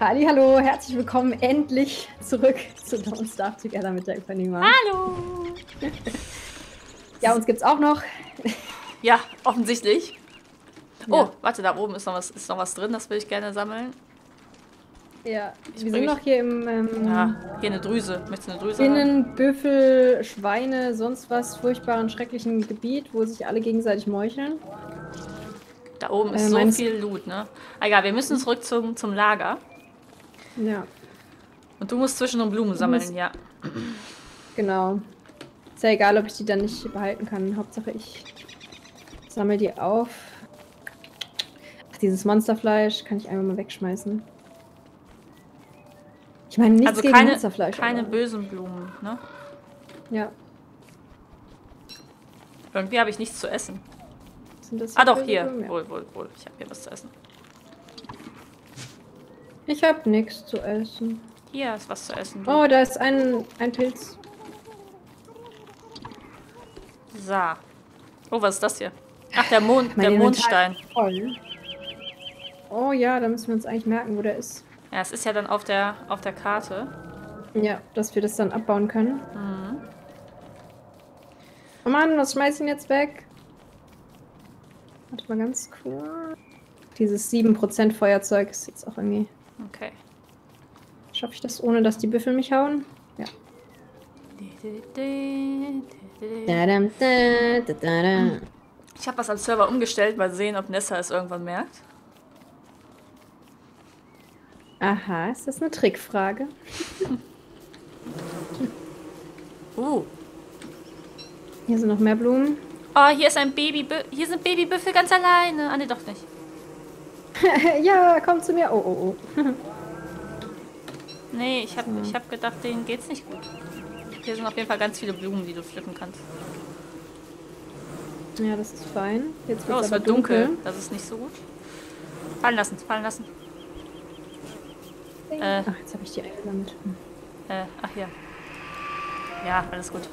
Hallihallo, herzlich willkommen endlich zurück zu Don't Starve Together mit der xIpanema. Hallo! Ja, uns gibt's auch noch. Ja, offensichtlich. Ja. Oh, warte, da oben ist noch was drin, das will ich gerne sammeln. Ja, wir sind noch hier im... hier eine Drüse. Möchtest du eine Drüse haben? Bienen, Büffel, Schweine, sonst was, furchtbaren, schrecklichen Gebiet, wo sich alle gegenseitig meucheln. Da oben ist so viel Loot, ne? Egal, wir müssen zurück zum Lager. Ja. Und du musst zwischendurch Blumen sammeln, ja. Genau. Ist ja egal, ob ich die dann nicht behalten kann. Hauptsache ich sammle die auf. Ach, dieses Monsterfleisch kann ich einfach mal wegschmeißen. Ich meine, nichts gegen Monsterfleisch. Keine bösen Blumen, ne? Ja. Irgendwie habe ich nichts zu essen. Sind das hier doch, hier. Blumen? Ja. Wohl. Ich habe hier was zu essen. Ich habe nichts zu essen. Hier ist was zu essen. Du. Oh, da ist ein Pilz. So. Oh, was ist das hier? Ach, der Mondstein. Voll. Oh ja, da müssen wir uns eigentlich merken, wo der ist. Ja, es ist ja dann auf der Karte. Ja, dass wir das dann abbauen können. Mhm. Oh Mann, was schmeiß ich denn jetzt weg? Warte mal ganz cool. Dieses 7% Feuerzeug ist jetzt auch irgendwie... Okay. Schaffe ich das, ohne dass die Büffel mich hauen? Ja. Ich habe was am Server umgestellt. Mal sehen, ob Nessa es irgendwann merkt. Aha, ist das eine Trickfrage? Hier sind noch mehr Blumen. Oh, hier ist ein Hier sind Babybüffel ganz alleine. Ah, ne, doch nicht. Ja, komm zu mir. Oh. Nee, ich hab gedacht, denen geht's nicht gut. Hier sind auf jeden Fall ganz viele Blumen, die du pflücken kannst. Ja, das ist fein. Jetzt wird's aber dunkel. Das ist nicht so gut. Fallen lassen. Ach, jetzt habe ich die eingesammelt. Ach ja. Ja, alles gut.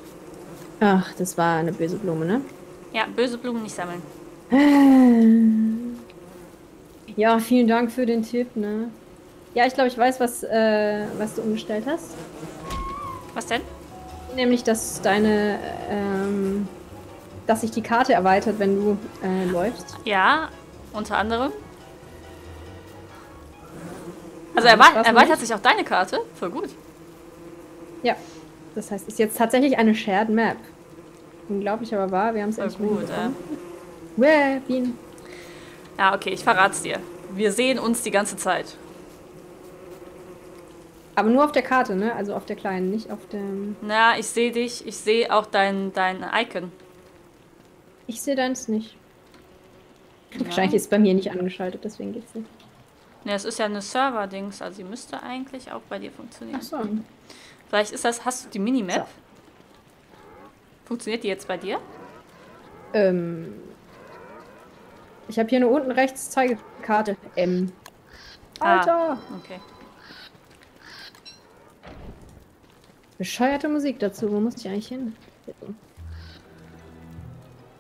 Ach, das war eine böse Blume, ne? Ja, böse Blumen nicht sammeln. Ja, vielen Dank für den Tipp, ne? Ja, ich glaube, ich weiß, was du umgestellt hast. Was denn? Nämlich, dass dass sich die Karte erweitert, wenn du läufst. Ja, unter anderem. Also erweitert sich auch deine Karte? Voll gut. Ja, das heißt, es ist jetzt tatsächlich eine Shared Map. Unglaublich, aber wahr. Wir haben es endlich gut. Bienen. Ja, okay, ich verrat's dir. Wir sehen uns die ganze Zeit. Aber nur auf der Karte, ne? Also auf der kleinen, nicht auf dem... Na, ich sehe dich. Ich sehe auch dein Icon. Ich sehe deins nicht. Ja. Wahrscheinlich ist es bei mir nicht angeschaltet, deswegen geht's nicht. Ne, es ist ja eine Server-Dings, also sie müsste eigentlich auch bei dir funktionieren. Ach so. Vielleicht ist das... Hast du die Minimap? So. Funktioniert die jetzt bei dir? Ich habe hier nur unten rechts Zeigekarte. Alter! Okay. Bescheuerte Musik dazu. Wo muss ich eigentlich hin?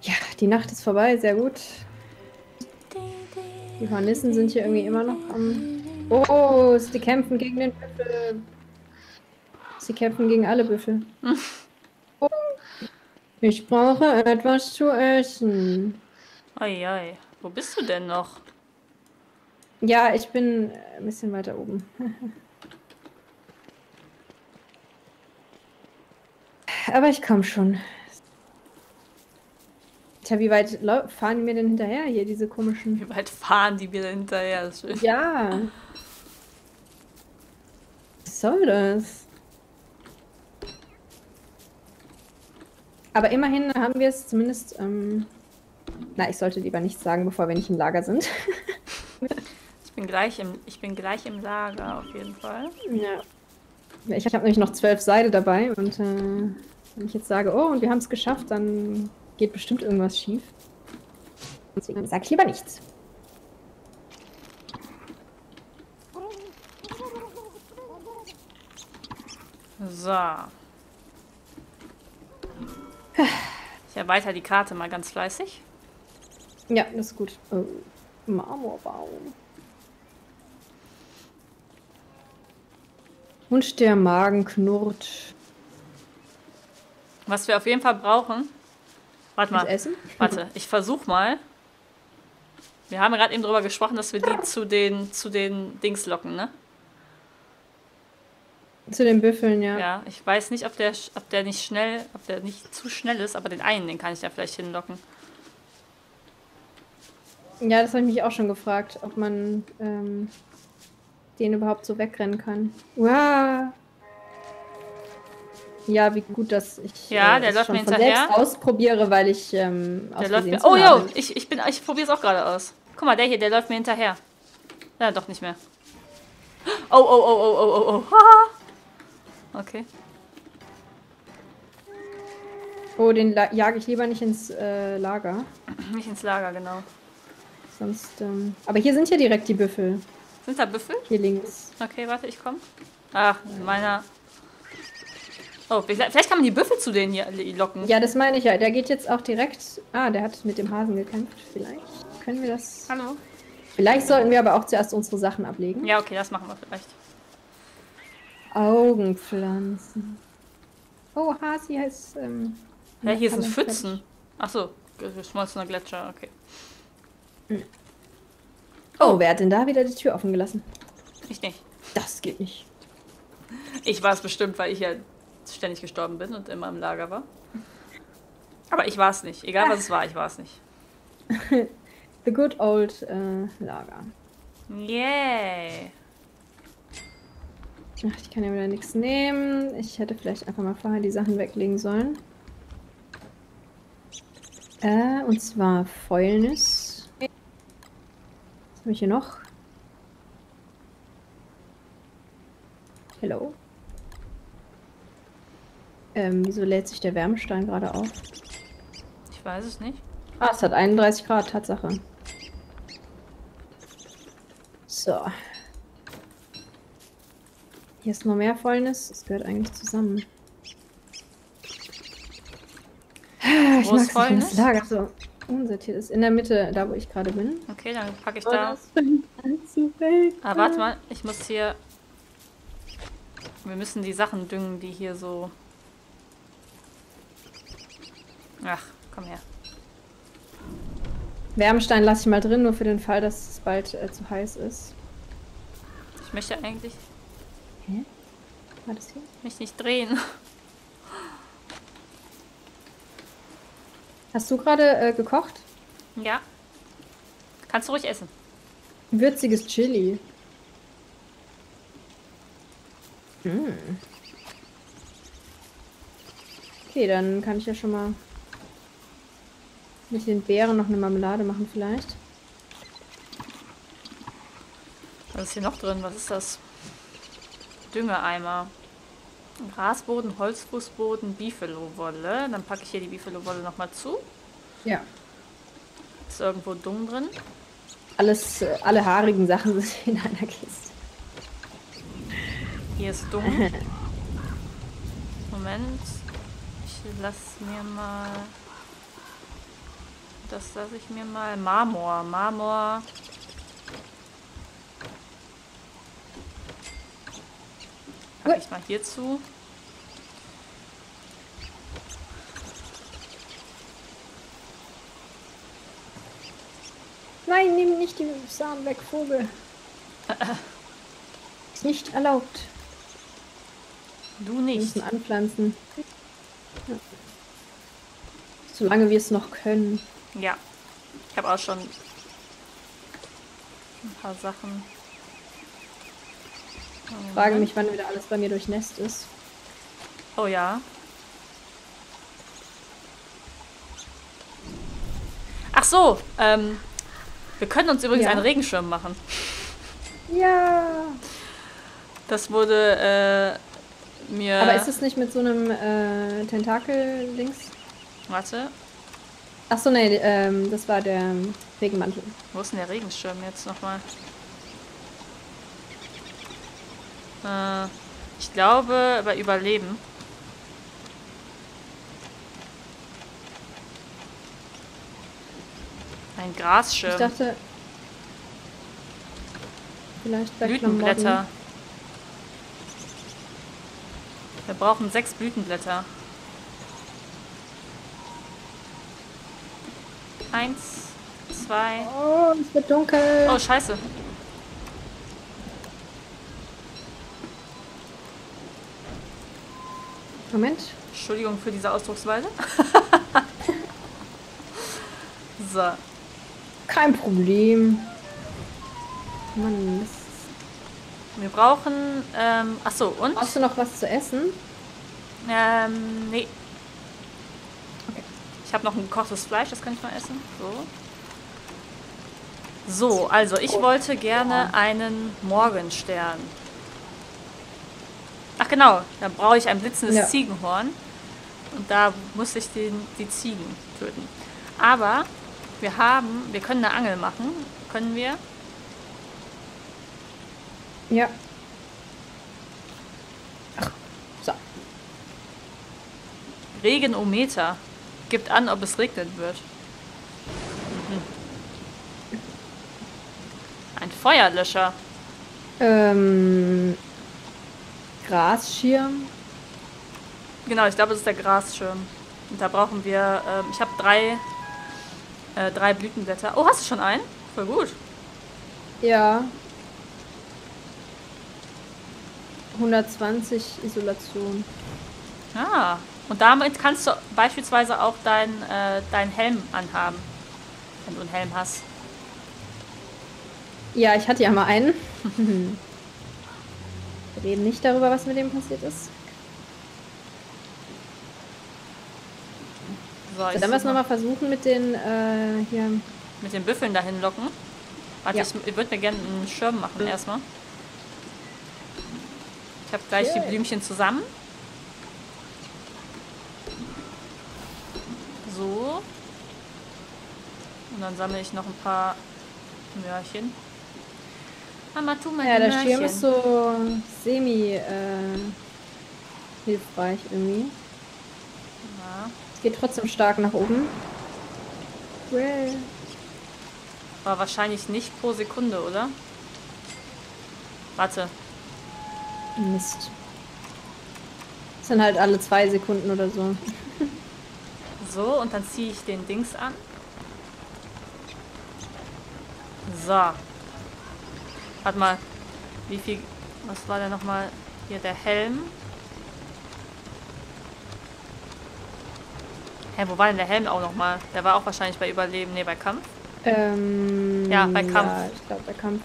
Ja, die Nacht ist vorbei. Sehr gut. Die Hornissen sind hier irgendwie immer noch am... Oh, sie kämpfen gegen den Büffel. Sie kämpfen gegen alle Büffel. Oh. Ich brauche etwas zu essen. Oi. Wo bist du denn noch? Ja, ich bin ein bisschen weiter oben. Aber ich komme schon. Tja, wie weit fahren die mir denn hinterher hier, diese komischen... Wie weit fahren die mir denn hinterher? Das ist schön. Ja. Was soll das? Aber immerhin haben wir es zumindest... Na, ich sollte lieber nichts sagen, bevor wir nicht im Lager sind. Ich bin gleich im Lager, auf jeden Fall. Ja. Ich habe nämlich noch 12 Seile dabei und wenn ich jetzt sage, oh, und wir haben es geschafft, dann... Geht bestimmt irgendwas schief. Deswegen sag ich lieber nichts. So. Ich erweitere die Karte mal ganz fleißig. Ja, das ist gut. Marmorbaum. Und der Magen knurrt. Was wir auf jeden Fall brauchen. Warte mal. Essen? Warte, ich versuch mal. Wir haben gerade eben darüber gesprochen, dass wir die zu den Dings locken, ne? Zu den Büffeln, ja. Ja, ich weiß nicht, ob der nicht zu schnell ist, aber den einen, den kann ich da vielleicht hinlocken. Ja, das habe ich mich auch schon gefragt, ob man den überhaupt so wegrennen kann. Wow. Ja, wie gut, dass ich der läuft mir hinterher. Selbst ausprobiere, weil ich der läuft mir. Oh, jo, ich probiere es auch gerade aus. Guck mal, der hier, der läuft mir hinterher. Na, doch nicht mehr. Oh, oh, oh, oh, oh, oh, oh. Okay. Oh, den jage ich lieber nicht ins Lager. Nicht ins Lager, genau. Sonst, aber hier sind ja direkt die Büffel. Sind da Büffel? Hier links. Okay, warte, ich komme. Ach, meiner... Oh, vielleicht kann man die Büffel zu denen hier locken. Ja, das meine ich ja. Der geht jetzt auch direkt... Ah, der hat mit dem Hasen gekämpft. Vielleicht können wir das... Hallo. Vielleicht sollten wir aber auch zuerst unsere Sachen ablegen. Ja, okay, das machen wir vielleicht. Augenpflanzen. Oh, Hasi heißt... ja, hier sind Pfützen. Achso, geschmolzener Gletscher, okay. Hm. Oh, wer hat denn da wieder die Tür offen gelassen? Ich nicht. Das geht nicht. Ich war es bestimmt, weil ich ja ständig gestorben bin und immer im Lager war. Aber ich war es nicht. Egal was es war, ich war es nicht. The good old Lager. Yay! Ach, ich kann ja wieder nichts nehmen. Ich hätte vielleicht einfach mal vorher die Sachen weglegen sollen. Und zwar Fäulnis. Habe ich hier noch? Hello? Wieso lädt sich der Wärmestein gerade auf? Ich weiß es nicht. Ah, es hat 31 Grad, Tatsache. So. Hier ist noch mehr Fäulnis. Es gehört eigentlich zusammen. Ich mag es nicht, wenn das Lager so unsortiert ist. In der Mitte, da wo ich gerade bin. Okay, dann packe ich da. Aber warte mal, ich muss hier... Wir müssen die Sachen düngen, die hier so... Ach, komm her. Wärmestein lasse ich mal drin, nur für den Fall, dass es bald zu heiß ist. Ich möchte eigentlich... Hä? War das hier? Mich nicht drehen. Hast du gerade gekocht? Ja. Kannst du ruhig essen. Würziges Chili. Mm. Okay, dann kann ich ja schon mal mit den Beeren noch eine Marmelade machen vielleicht. Was ist hier noch drin? Was ist das? Düngeeimer. Grasboden, Holzfußboden, Bifelo-Wolle. Dann packe ich hier die Bifelo-Wolle nochmal zu. Ja. Ist irgendwo dumm drin? Alles, alle haarigen Sachen sind in einer Kiste. Hier ist dumm. Moment. Ich lasse mir mal... Das lasse ich mir mal. Marmor. Marmor. Packe ich mal hier zu. Nein, nimm nicht die Samen weg, Vogel. Ist nicht erlaubt. Du nicht. Wir müssen anpflanzen. Ja. Solange wir es noch können. Ja. Ich habe auch schon ein paar Sachen. Ich frage mich, wann wieder alles bei mir durchnässt ist. Oh ja. Ach so, wir können uns übrigens einen Regenschirm machen. Ja. Das wurde mir... Aber ist es nicht mit so einem Tentakel-Dings? Warte. Ach so, nee, das war der Regenmantel. Wo ist denn der Regenschirm jetzt nochmal? Ich glaube, bei Überleben. Ein Grasschirm. Ich dachte... Vielleicht bei Blütenblätter. Wir brauchen 6 Blütenblätter. 1, 2... Oh, es wird dunkel. Oh, scheiße. Moment. Entschuldigung für diese Ausdrucksweise. So. Kein Problem. Mann, Mist. Wir brauchen... achso, und? Hast du noch was zu essen? Nee. Okay. Ich habe noch ein gekochtes Fleisch, das kann ich mal essen. So. So, also ich wollte gerne einen Morgenstern. Ach genau, da brauche ich ein blitzendes Ziegenhorn. Und da muss ich die Ziegen töten. Aber wir können eine Angel machen. Können wir? Ja. Ach, so. Regenometer. Gibt an, ob es regnen wird. Mhm. Ein Feuerlöscher. Grasschirm. Genau, ich glaube, es ist der Grasschirm. Und da brauchen wir... ich habe 3 Blütenblätter. Oh, hast du schon einen? Voll gut. Ja. 120 Isolation. Ah, und damit kannst du beispielsweise auch dein Helm anhaben, wenn du einen Helm hast. Ja, ich hatte ja mal einen. Wir reden nicht darüber, was mit dem passiert ist. So, dann müssen wir mal versuchen mit den hier... Mit den Büffeln dahin locken. Warte, ich würde mir gerne einen Schirm machen erstmal. Ich habe gleich die Blümchen zusammen. So. Und dann sammle ich noch ein paar Möhrchen. Mama, tu mal die Möhrchen. Ja, der Schirm ist so semi-hilfreich irgendwie. Ja. Geht trotzdem stark nach oben. War wahrscheinlich nicht pro Sekunde, oder? Warte. Mist. Das sind halt alle 2 Sekunden oder so. So, und dann ziehe ich den Dings an. So. Warte mal. Wie viel... Was war denn nochmal? Hier der Helm. Hä, wo war denn der Helm auch nochmal? Der war auch wahrscheinlich bei Überleben, ne, bei Kampf. Ja, bei Kampf. Ja, ich glaube bei Kampf.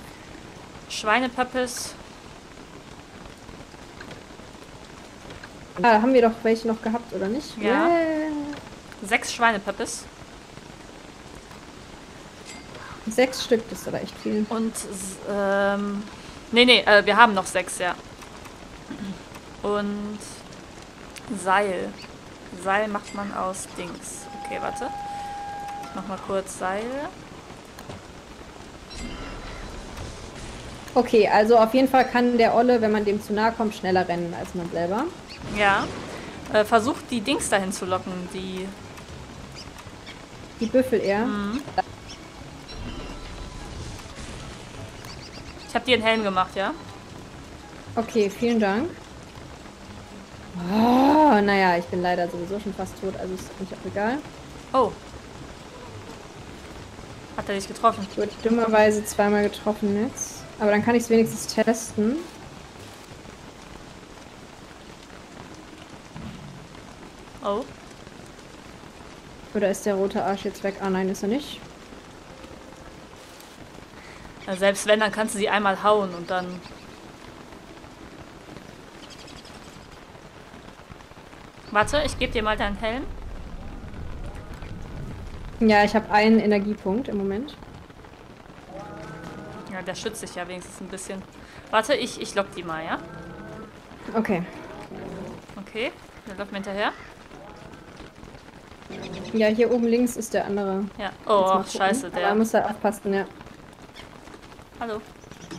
Schweinepöppes. Ah, da haben wir doch welche noch gehabt, oder nicht? Ja. 6 Schweinepöppes. 6 Stück, das ist aber echt viel. Und, nee, wir haben noch 6, ja. Und Seil. Seil macht man aus Dings. Okay, warte. Ich mach mal kurz Seil. Okay, also auf jeden Fall kann der Olle, wenn man dem zu nahe kommt, schneller rennen als man selber. Ja. Versucht die Dings dahin zu locken, die... Die Büffel eher. Mhm. Ich hab dir einen Helm gemacht, ja? Okay, vielen Dank. Oh, naja, ich bin leider sowieso schon fast tot, also ist nicht auch egal. Oh. Hat er dich getroffen? Ich wurde dummerweise zweimal getroffen jetzt. Aber dann kann ich es wenigstens testen. Oh. Oder ist der rote Arsch jetzt weg? Ah nein, ist er nicht. Ja, selbst wenn, dann kannst du sie einmal hauen und dann... Warte, ich gebe dir mal deinen Helm. Ja, ich habe einen Energiepunkt im Moment. Ja, der schützt sich ja wenigstens ein bisschen. Warte, ich lock die mal, ja? Okay. Okay, dann läuft mir hinterher. Ja, hier oben links ist der andere. Ja. Oh, scheiße, der. Da muss er aufpassen, ja. Hallo.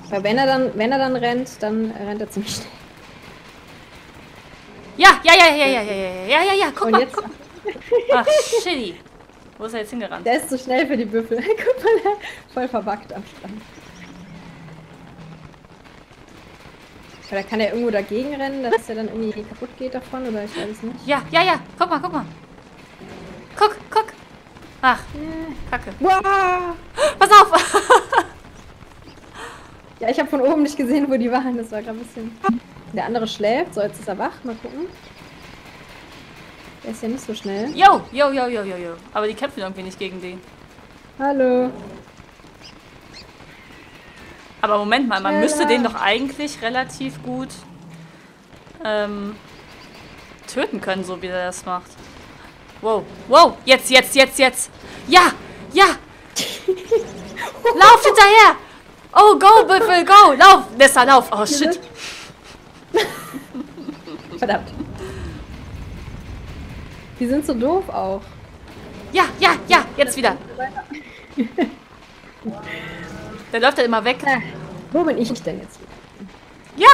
Weil wenn er dann rennt, dann rennt er ziemlich schnell. Ja, guck mal, guck mal. Ach, shitty. Wo ist er jetzt hingerannt? Der ist zu schnell für die Büffel. Guck mal, der voll verbuggt am Strand. Vielleicht kann er irgendwo dagegen rennen, dass er dann irgendwie kaputt geht davon, oder ich weiß es nicht. Ja, ja, ja. Guck mal, guck mal. Guck, guck. Ach, Kacke. Wow. Pass auf. Ja, ich habe von oben nicht gesehen, wo die waren. Das war gerade ein bisschen... Der andere schläft. So, jetzt ist er wach. Mal gucken. Der ist ja nicht so schnell. Jo, jo, jo, jo, jo, jo. Aber die kämpfen irgendwie nicht gegen den. Hallo. Aber Moment mal, man müsste den doch eigentlich relativ gut töten können, so wie er das macht. Wow, wow, jetzt, jetzt, jetzt, jetzt. Ja, ja. Lauf hinterher. Oh, go, Büffel, go. Lauf, Nessa, lauf. Oh, shit. Verdammt. Die sind so doof auch. Ja, ja, ja, jetzt wieder. Der läuft ja immer weg. Ja. Wo bin ich denn jetzt? Ja!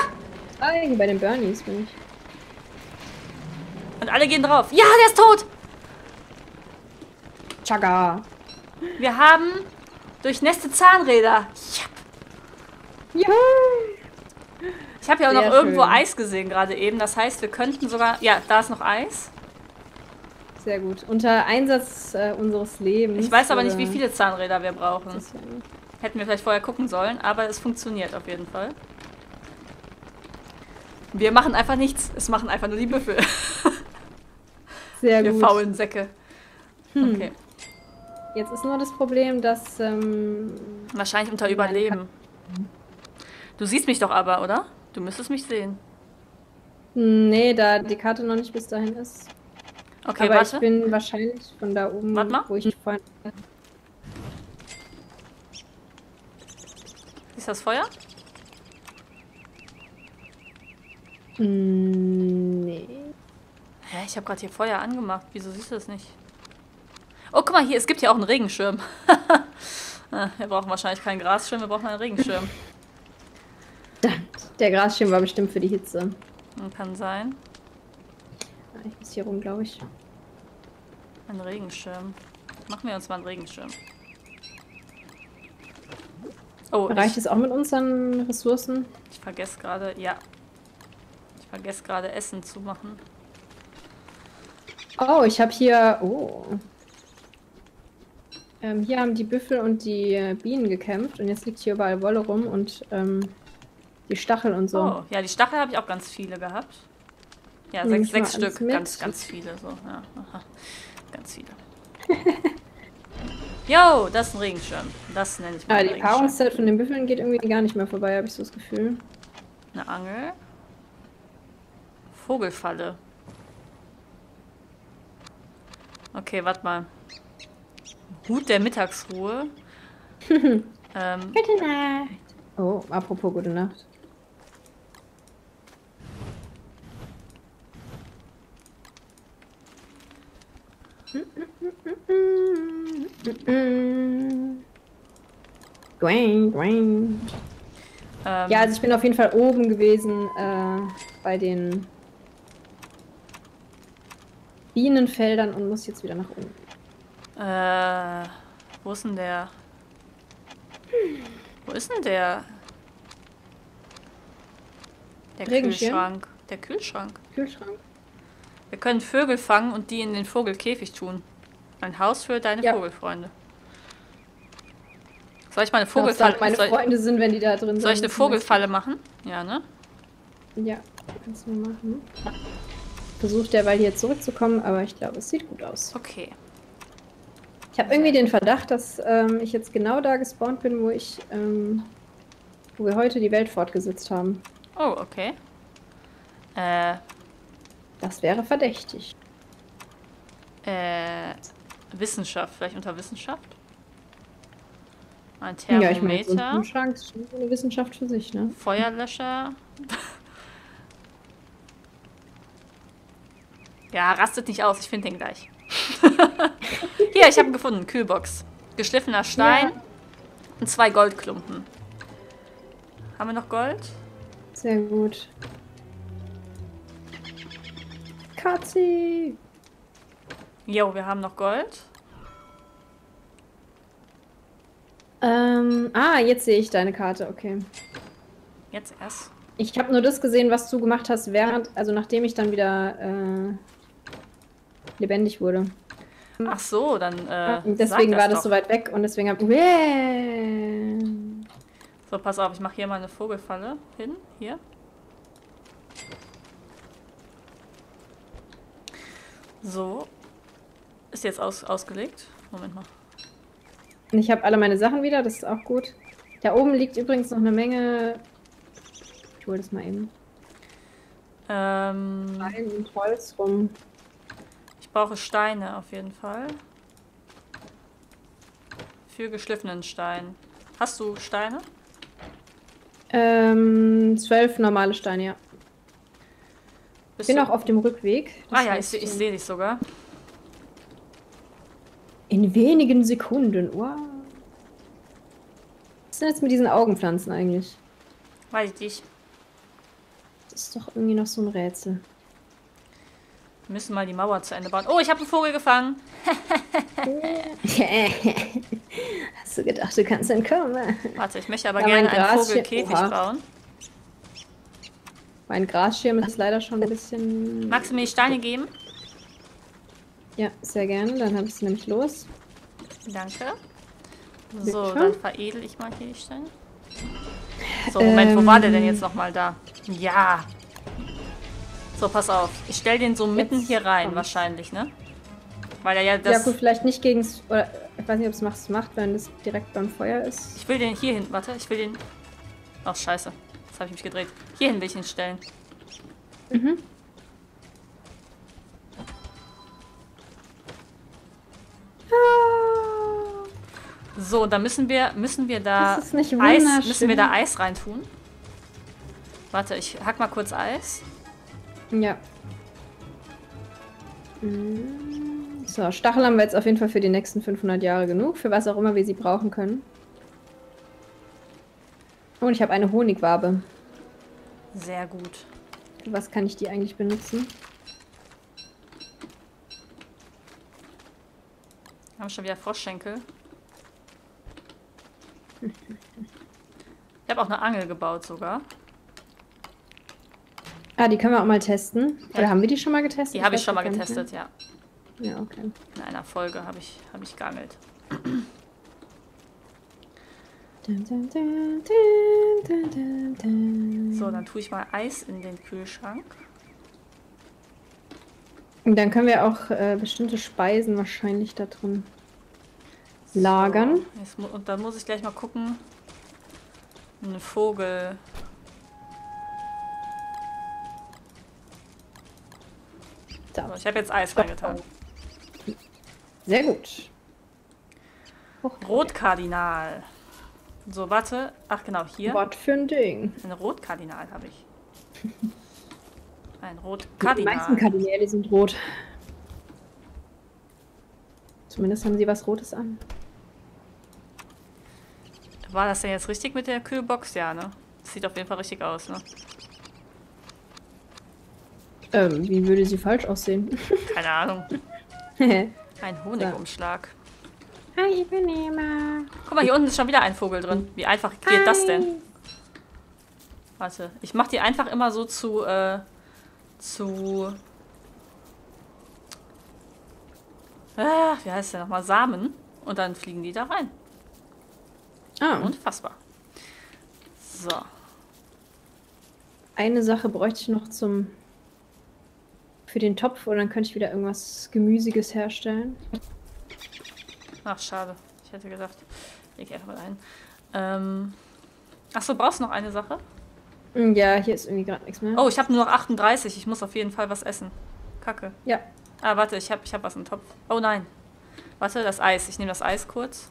Ah, bei den Bernies bin ich. Und alle gehen drauf. Ja, der ist tot! Chaga. Wir haben durchnässte Zahnräder. Juhu. Ich habe ja auch noch irgendwo Eis gesehen gerade eben. Das heißt, wir könnten sogar... Ja, da ist noch Eis. Sehr gut. Unter Einsatz unseres Lebens. Ich weiß aber nicht, wie viele Zahnräder wir brauchen. Hätten wir vielleicht vorher gucken sollen, aber es funktioniert auf jeden Fall. Wir machen einfach nichts. Es machen einfach nur die Büffel. Sehr gut. Wir faulen Säcke. Hm. Okay. Jetzt ist nur das Problem, dass... wahrscheinlich unter Überleben. Du siehst mich doch aber, oder? Du müsstest mich sehen. Nee, da die Karte noch nicht bis dahin ist. Okay, aber warte. Ich bin wahrscheinlich von da oben, wo ich vorhin... Ist das Feuer? Nee. Hä, ich habe gerade hier Feuer angemacht. Wieso siehst du das nicht? Oh, guck mal hier, es gibt hier auch einen Regenschirm. Wir brauchen wahrscheinlich keinen Grasschirm, wir brauchen einen Regenschirm. Der Grasschirm war bestimmt für die Hitze. Kann sein. Ich muss hier rum, glaube ich. Ein Regenschirm. Machen wir uns mal einen Regenschirm. Oh, reicht es auch mit unseren Ressourcen? Ich vergesse gerade, ich vergesse gerade Essen zu machen. Oh, ich habe hier, hier haben die Büffel und die Bienen gekämpft und jetzt liegt hier überall Wolle rum und die Stachel und so. Oh, ja, die Stachel habe ich auch ganz viele gehabt. Ja, nehm sechs Stück, ganz viele so. Ja, aha. Ganz viele. Jo, das ist ein Regenschirm. Das nenne ich mal Regenschirm. Die Paarungszeit von den Büffeln geht irgendwie gar nicht mehr vorbei, habe ich so das Gefühl. Eine Angel. Vogelfalle. Okay, warte mal. Hut der Mittagsruhe. Gute Nacht. Oh, apropos gute Nacht. Ja, also ich bin auf jeden Fall oben gewesen bei den Bienenfeldern und muss jetzt wieder nach oben. Wo ist denn der? Wo ist denn der? Der Kühlschrank. Der Kühlschrank. Kühlschrank. Wir können Vögel fangen und die in den Vogelkäfig tun. Ein Haus für deine Vogelfreunde. Soll ich mal eine Vogelfalle machen? Meine Freunde sind, wenn die da drin sind. Soll ich eine Vogelfalle machen? Ja, ne? Ja, kannst du machen. Versucht derweil hier zurückzukommen, aber ich glaube, es sieht gut aus. Okay. Ich habe irgendwie den Verdacht, dass ich jetzt genau da gespawnt bin, wo ich, wo wir heute die Welt fortgesetzt haben. Oh, okay. Das wäre verdächtig. Wissenschaft, vielleicht unter Wissenschaft? Ein Thermometer. Ja, ich meine, so ein Kühlschrank ist schon eine Wissenschaft für sich, ne? Feuerlöscher. Ja, rastet nicht aus, ich finde den gleich. Hier, ich habe ihn gefunden, Kühlbox. Geschliffener Stein und 2 Goldklumpen. Haben wir noch Gold? Sehr gut. Katzi! Jo, wir haben noch Gold. Jetzt sehe ich deine Karte, okay. Jetzt erst. Ich habe nur das gesehen, was du gemacht hast, während, also nachdem ich dann wieder lebendig wurde. Ach so, dann. Deswegen war das so weit weg und deswegen habe ich. So, pass auf, ich mache hier mal eine Vogelfalle hin. Hier. So. Ist jetzt ausgelegt. Moment mal. Und ich habe alle meine Sachen wieder, das ist auch gut. Da oben liegt übrigens noch eine Menge. Ich hole das mal eben. Stein und Holz rum. Ich brauche Steine auf jeden Fall. Für geschliffenen Stein. Hast du Steine? 12 normale Steine, ja. Ich bin auch auf dem Rückweg. Ah ja, ich sehe dich sogar. In wenigen Sekunden, wow. Was ist denn jetzt mit diesen Augenpflanzen eigentlich? Weiß ich nicht. Das ist doch irgendwie noch so ein Rätsel. Wir müssen mal die Mauer zu Ende bauen. Oh, ich habe einen Vogel gefangen. Hast du gedacht, du kannst entkommen? Warte, ich möchte aber gerne einen Vogelkäfig bauen. Mein Grasschirm ist leider schon ein bisschen... Magst du mir die Steine geben? Ja, sehr gerne. Dann habe ich sie nämlich los. Danke. So, dann veredel ich mal hier die Steine. So, Moment, wo war der denn jetzt nochmal da? Ja! So, pass auf. Ich stelle den so mitten hier rein, wahrscheinlich, ne? Weil er ja das... Ja gut, vielleicht nicht gegen... Ich weiß nicht, ob es macht, wenn das direkt beim Feuer ist. Ich will den hier hin... Warte, ich will den... Ach, scheiße. Jetzt habe ich mich gedreht. Hier hin will ich ihn stellen. Mhm. So, dann müssen wir da Eis reintun. Warte, ich hack mal kurz Eis. Ja. So, Stachel haben wir jetzt auf jeden Fall für die nächsten 500 Jahre genug, für was auch immer wir sie brauchen können. Und ich habe eine Honigwabe. Sehr gut. Für was kann ich die eigentlich benutzen? Wir haben schon wieder Froschschenkel. Ich habe auch eine Angel gebaut sogar. Ah, die können wir auch mal testen. Ja. Oder haben wir die schon mal getestet? Die habe ich schon mal getestet, ja. Ja, okay. In einer Folge hab ich geangelt. So, dann tue ich mal Eis in den Kühlschrank. Und dann können wir auch bestimmte Speisen wahrscheinlich da drin lagern. So, und dann muss ich gleich mal gucken. Ein Vogel... So, ich habe jetzt Eis reingetan. Sehr gut. Rotkardinal. So, warte. Ach genau, hier. Was für ein Ding. Ein Rotkardinal habe ich. Ein Rotkardinal. Die meisten Kardinäle sind rot. Zumindest haben sie was Rotes an. War das denn jetzt richtig mit der Kühlbox? Ja, ne? Das sieht auf jeden Fall richtig aus, ne? Wie würde sie falsch aussehen? Keine Ahnung. Ein Honigumschlag. So. Hi, Ipanema. Guck mal, hier unten ist schon wieder ein Vogel drin. Wie einfach geht das denn? Warte, ich mach die einfach immer so wie heißt der nochmal? Samen. Und dann fliegen die da rein. Ah. Unfassbar. So. Eine Sache bräuchte ich noch für den Topf, oder dann könnte ich wieder irgendwas Gemüsiges herstellen. Ach, schade. Ich hätte gesagt, leg einfach mal ein. Achso, brauchst du noch eine Sache? Ja, hier ist irgendwie gerade nichts mehr. Oh, ich habe nur noch 38. Ich muss auf jeden Fall was essen. Kacke. Ja. Ah, warte, ich hab was im Topf. Oh nein. Warte, das Eis. Ich nehme das Eis kurz.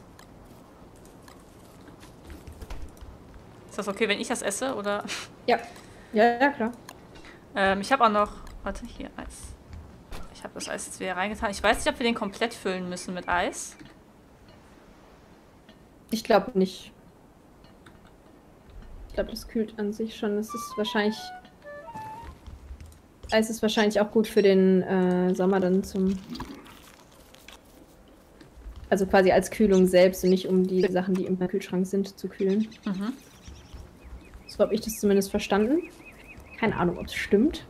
Ist das okay, wenn ich das esse, oder? Ja. Ja, klar. Ich habe auch noch... Warte, hier, Eis. Ich habe das Eis jetzt wieder reingetan. Ich weiß nicht, ob wir den komplett füllen müssen mit Eis. Ich glaube nicht. Ich glaube, das kühlt an sich schon. Das ist wahrscheinlich... Eis ist wahrscheinlich auch gut für den Sommer dann zum... Also quasi als Kühlung selbst und nicht um die Sachen, die im Kühlschrank sind, zu kühlen. Mhm. So habe ich das zumindest verstanden. Keine Ahnung, ob es stimmt.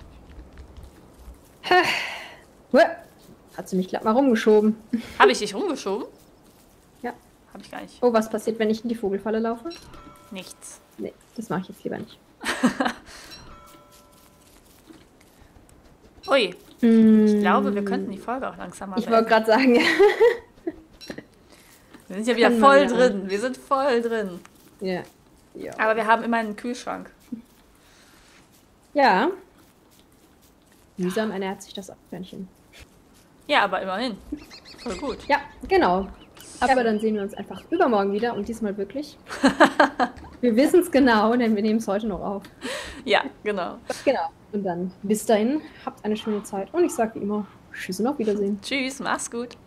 Hat sie mich glatt mal rumgeschoben. Habe ich dich rumgeschoben? Ja. Habe ich gar nicht. Oh, was passiert, wenn ich in die Vogelfalle laufe? Nichts. Nee, das mache ich jetzt lieber nicht. Ui. Ich glaube, wir könnten die Folge auch langsam machen. Ich wollte gerade sagen, ja. Wir sind ja wieder voll drin. Wir sind voll drin. Ja. Ja. Aber wir haben immer einen Kühlschrank. Ja. Mühsam ernährt sich das Abhörnchen. Ja, aber immerhin. Voll gut. Ja, genau. Aber dann sehen wir uns einfach übermorgen wieder und diesmal wirklich. Wir wissen es genau, denn wir nehmen es heute noch auf. Ja, genau. Genau. Und dann bis dahin, habt eine schöne Zeit und ich sage wie immer, tschüss und auf Wiedersehen. Tschüss, mach's gut.